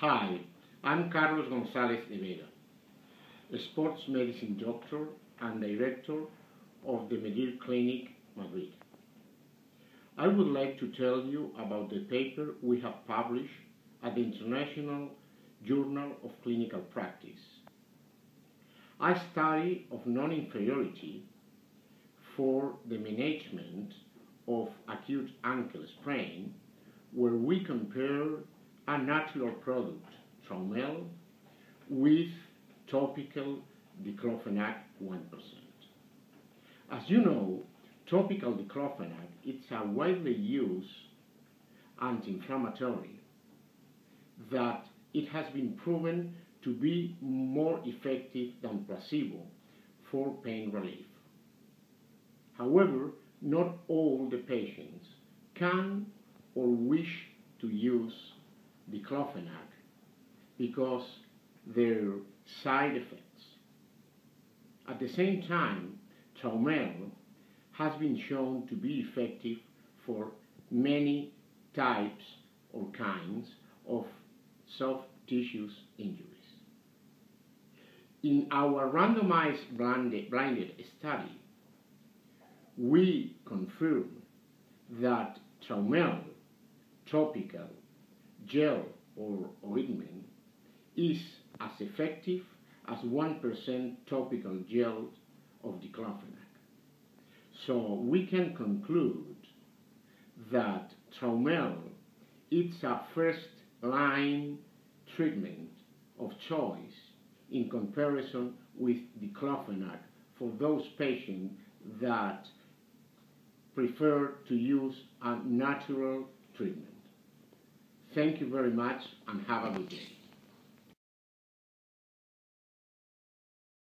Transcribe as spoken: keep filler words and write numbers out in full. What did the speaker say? Hi, I'm Carlos Gonzalez de Vera, a sports medicine doctor and director of the Medir Clinic Madrid. I would like to tell you about the paper we have published at the International Journal of Clinical Practice. A study of non-inferiority for the management of acute ankle sprain, where we compare a natural product, Traumeel, with topical Diclofenac one percent. As you know, topical Diclofenac is a widely used anti-inflammatory that it has been proven to be more effective than placebo for pain relief. However, not all the patients can or wish to use Diclofenac because their side effects. At the same time, Traumeel has been shown to be effective for many types or kinds of soft tissues injuries. In our randomized blinded study, we confirmed that Traumeel topical gel or ointment is as effective as one percent topical gel of diclofenac. So we can conclude that Traumeel is a first-line treatment of choice in comparison with diclofenac for those patients that prefer to use a natural treatment. Thank you very much and have a good day.